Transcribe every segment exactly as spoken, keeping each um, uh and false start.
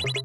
Woo!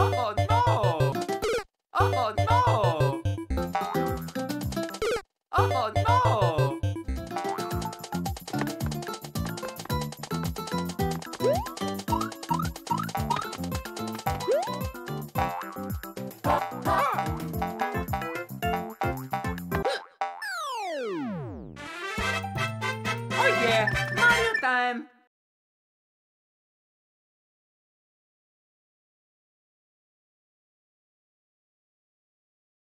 Oh, no!